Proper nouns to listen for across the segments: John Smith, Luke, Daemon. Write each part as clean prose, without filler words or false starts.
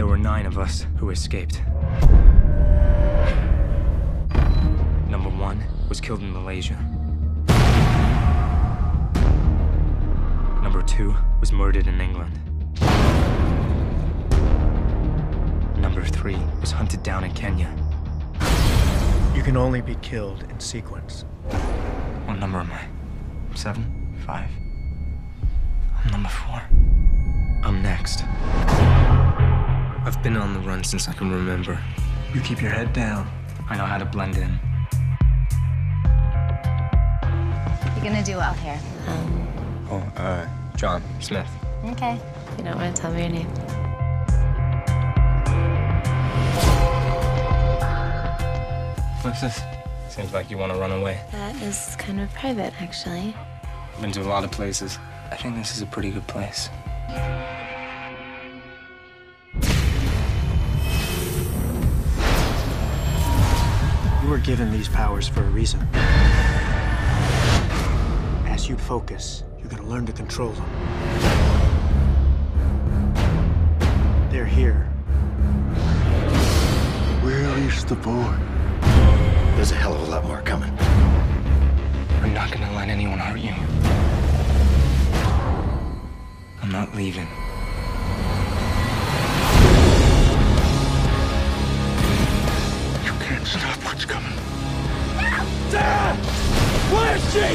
There were 9 of us who escaped. Number 1 was killed in Malaysia. Number 2 was murdered in England. Number 3 was hunted down in Kenya. You can only be killed in sequence. What number am I? 7? 5? I'm number 4. I'm next. I've been on the run since I can remember. You keep your head down. I know how to blend in. You're gonna do well here. John Smith. Okay. You don't want to tell me your name. What's this? Seems like you want to run away. That is kind of private, actually. I've been to a lot of places. I think this is a pretty good place. You were given these powers for a reason. As you focus, you're going to learn to control them. They're here. Where is the boy? There's a hell of a lot more coming. I'm not going to let anyone hurt you. I'm not leaving. Stop what's coming. No! Dad! Where is she?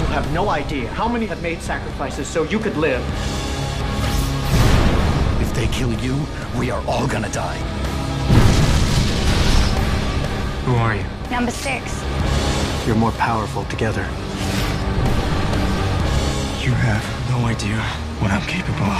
You have no idea how many have made sacrifices so you could live. If they kill you, we are all gonna die. Who are you? Number 6. You're more powerful together. You have no idea what I'm capable of.